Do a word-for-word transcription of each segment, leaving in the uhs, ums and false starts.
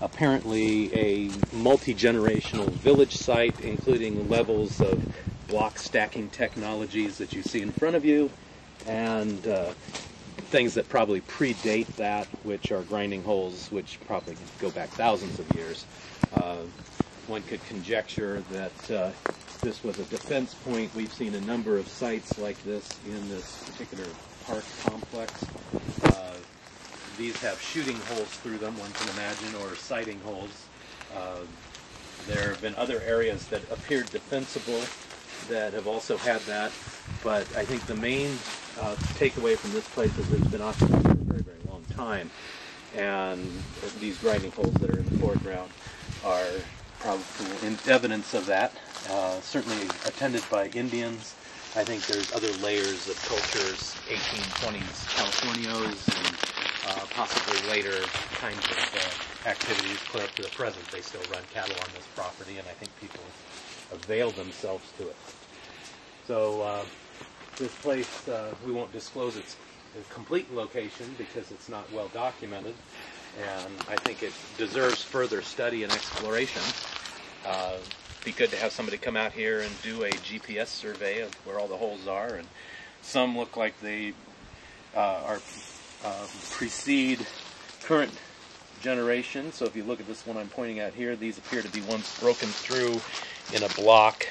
apparently a multi-generational village site, including levels of block stacking technologies that you see in front of you, and uh, things that probably predate that, which are grinding holes which probably go back thousands of years. Uh, one could conjecture that uh, this was a defense point. We've seen a number of sites like this in this particular park complex. Uh, these have shooting holes through them, one can imagine, or sighting holes. Uh, there have been other areas that appeared defensible that have also had that, but I think the main uh, takeaway from this place is it's been occupied for a very, very long time, and these grinding holes that are in the foreground are probably in evidence of that, uh, certainly attended by Indians. I think there's other layers of cultures, eighteen twenties Californios, and uh, possibly later kinds of uh, activities. Clear up to the present, they still run cattle on this property, and I think people avail themselves to it. So uh, this place, uh, we won't disclose its complete location because it's not well documented, and I think it deserves further study and exploration. Uh, it'd be good to have somebody come out here and do a G P S survey of where all the holes are, and some look like they uh, are uh, precede current generation. So if you look at this one I'm pointing at here, these appear to be ones broken through in a block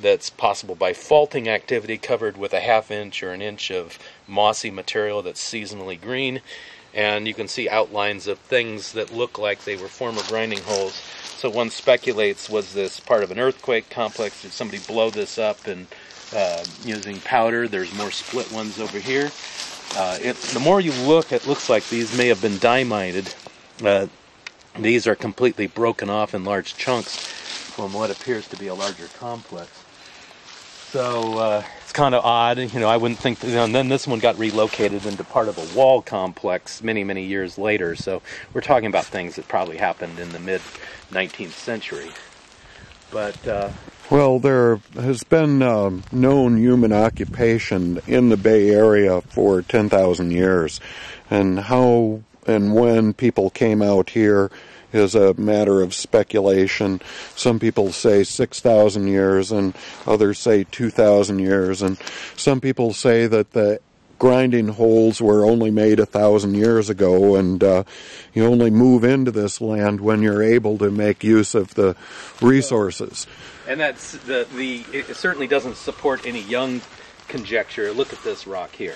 that's possible by faulting activity, covered with a half inch or an inch of mossy material that's seasonally green. And you can see outlines of things that look like they were former grinding holes. So one speculates, was this part of an earthquake complex? Did somebody blow this up and uh, using powder? There's more split ones over here. Uh, it, the more you look, it looks like these may have been dynamited. Uh, these are completely broken off in large chunks from what appears to be a larger complex. So uh, it's kind of odd, you know, I wouldn't think that, you know, and then this one got relocated into part of a wall complex many, many years later. So we're talking about things that probably happened in the mid nineteenth century. But uh, well, there has been uh, known human occupation in the Bay Area for ten thousand years, and how and when people came out here is a matter of speculation. Some people say six thousand years, and others say two thousand years, and some people say that the grinding holes were only made a thousand years ago, and uh, you only move into this land when you're able to make use of the resources. And that's the, the it certainly doesn't support any young conjecture. Look at this rock here.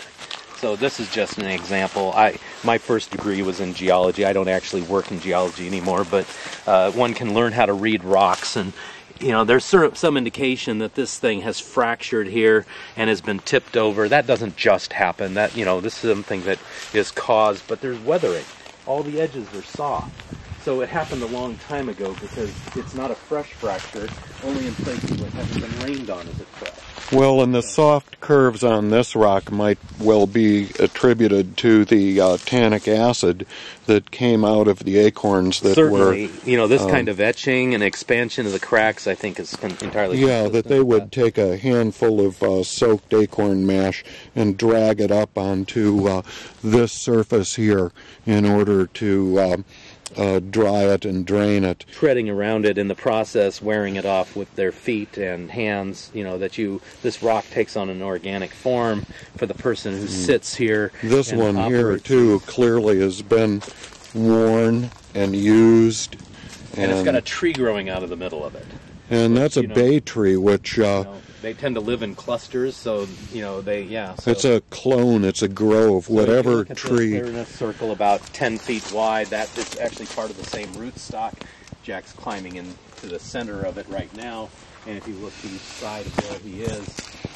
So this is just an example. I, my first degree was in geology. I don't actually work in geology anymore, but uh, one can learn how to read rocks. And, you know, there's sort of some indication that this thing has fractured here and has been tipped over. That doesn't just happen. That, you know, this is something that is caused, but there's weathering. All the edges are soft. So it happened a long time ago because it's not a fresh fracture, only in places that haven't been rained on as it fresh. Well, and the soft curves on this rock might well be attributed to the uh, tannic acid that came out of the acorns that Certainly, were... Certainly, you know, this um, kind of etching and expansion of the cracks, I think, is entirely... Yeah, that they would that. take a handful of uh, soaked acorn mash and drag it up onto uh, this surface here in order to... Um, Uh, dry it and drain it. Treading around it in the process, wearing it off with their feet and hands, you know, that you, this rock takes on an organic form for the person who sits here. This one here, too, clearly has been worn and used. And, and it's got a tree growing out of the middle of it. And that's a bay tree, which... Uh, They tend to live in clusters, so, you know, they, yeah. So. It's a clone, it's a grove, so whatever tree. They're in a circle about ten feet wide. That is actually part of the same rootstock. Jack's climbing into the center of it right now, and if you look to the side of where he is,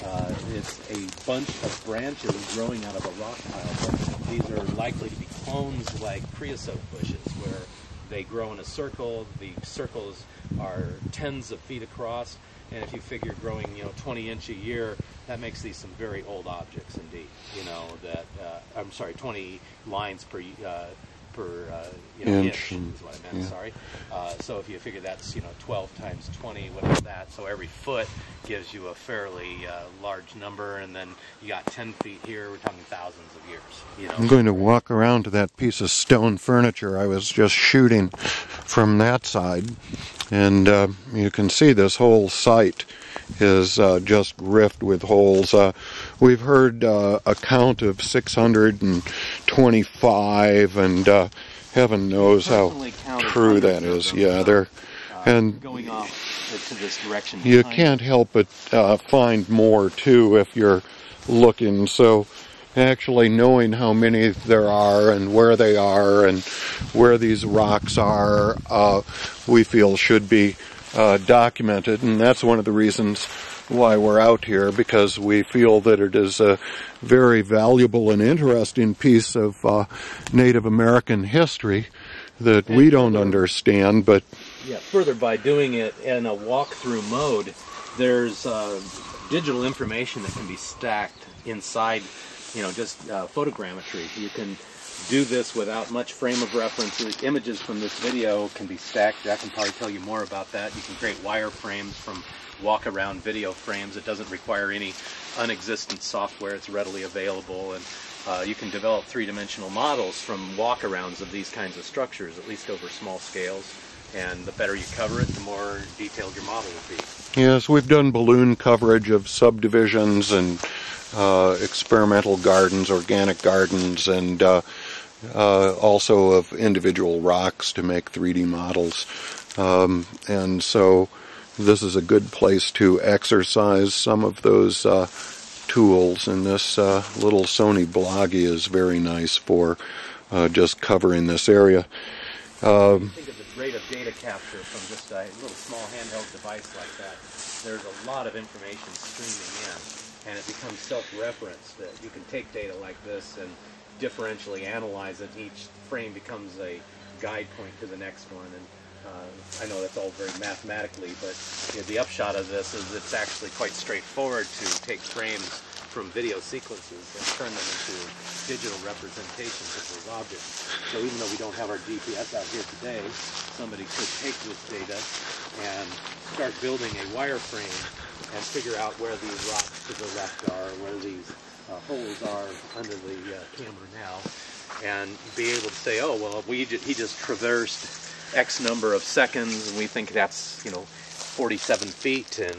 uh, it's a bunch of branches growing out of a rock pile. These are likely to be clones like creosote bushes, where they grow in a circle. The circles are tens of feet across. And if you figure growing, you know, twenty inch a year, that makes these some very old objects indeed. You know, that, uh, I'm sorry, twenty lines per, uh, per uh, you know, inch, inch is what I meant, yeah. sorry. Uh, so if you figure that's, you know, twelve times twenty, whatever that, so every foot gives you a fairly uh, large number, and then you got ten feet here, we're talking thousands of years. You know? I'm going to walk around to that piece of stone furniture I was just shooting. from that side. And uh, you can see this whole site is uh, just rift with holes. Uh, we've heard uh, a count of six hundred twenty-five, and uh, heaven knows how true that is. Yeah, they're and going off to this direction. You can't help but uh, find more too if you're looking. So actually knowing how many there are and where they are and where these rocks are, uh, we feel should be uh, documented, and that's one of the reasons why we're out here, because we feel that it is a very valuable and interesting piece of uh, Native American history that and we don't understand. But yeah, further, by doing it in a walkthrough mode, there's uh, digital information that can be stacked inside. You know, just uh, photogrammetry. You can do this without much frame of reference. Images from this video can be stacked. I can probably tell you more about that. You can create wireframes from walk-around video frames. It doesn't require any unexistent software. It's readily available, and uh, you can develop three-dimensional models from walk-arounds of these kinds of structures, at least over small scales. And the better you cover it, the more detailed your model will be. Yes, we've done balloon coverage of subdivisions and Uh, experimental gardens, organic gardens, and uh, uh, also of individual rocks to make three D models. Um, and so this is a good place to exercise some of those uh, tools. And this uh, little Sony Bloggy is very nice for uh, just covering this area. Um, Think of the rate of data capture from just a little small handheld device like that. There's a lot of information streaming in, and it becomes self-referenced, that you can take data like this and differentially analyze it. Each frame becomes a guide point to the next one, and uh, I know that's all very mathematically, but you know, the upshot of this is it's actually quite straightforward to take frames from video sequences and turn them into digital representations of those objects. So even though we don't have our G P S out here today, somebody could take this data and start building a wireframe and figure out where these rocks to the left are, where these uh, holes are under the uh, camera now, and be able to say, oh, well, we ju he just traversed X number of seconds, and we think that's, you know, forty-seven feet, and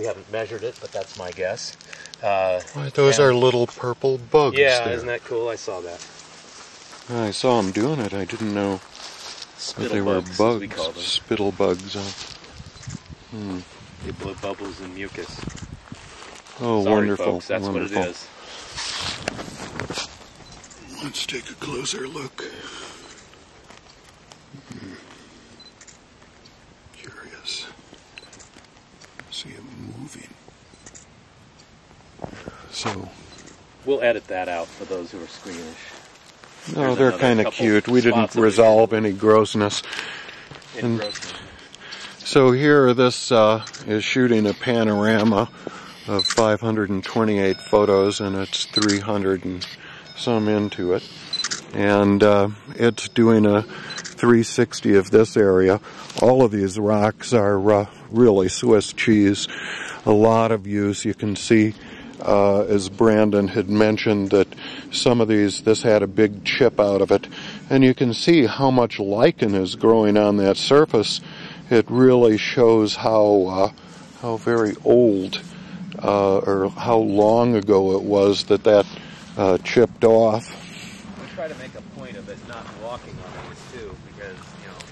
we haven't measured it, but that's my guess. Uh, right, those and, are little purple bugs. Yeah, there. Isn't that cool? I saw that. I saw them doing it. I didn't know Spittle that they bugs, were bugs. We call them. Spittle bugs. Uh, hmm. They blow bubbles and mucus. Oh, Sorry, wonderful. Folks, that's wonderful. What it is. Let's take a closer look. Hmm. Curious. See it moving. So. We'll edit that out for those who are squeamish. No, There's they're kind of cute. We didn't resolve any grossness. Any grossness. So here, this uh, is shooting a panorama of five hundred twenty-eight photos, and it's three hundred and some into it. And uh, it's doing a three sixty of this area. All of these rocks are uh, really Swiss cheese. A lot of use. You can see, uh, as Brandon had mentioned, that some of these, this had a big chip out of it. And you can see how much lichen is growing on that surface. It really shows how uh, how very old uh, or how long ago it was that that uh, chipped off. We try to make a point of it not walking on these too, because you know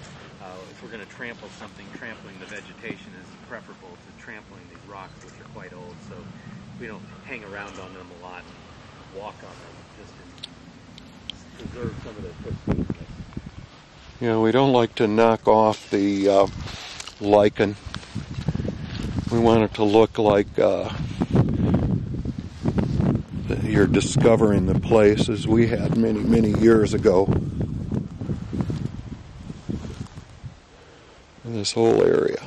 uh, if we're going to trample something, trampling the vegetation is preferable to trampling these rocks, which are quite old. So we don't hang around on them a lot and walk on them, just to preserve some of their footprints. You know, we don't like to knock off the uh, lichen. We want it to look like uh, that you're discovering the place, as we had many, many years ago. In this whole area.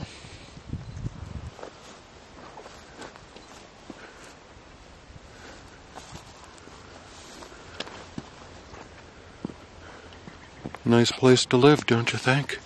Nice place to live, don't you think?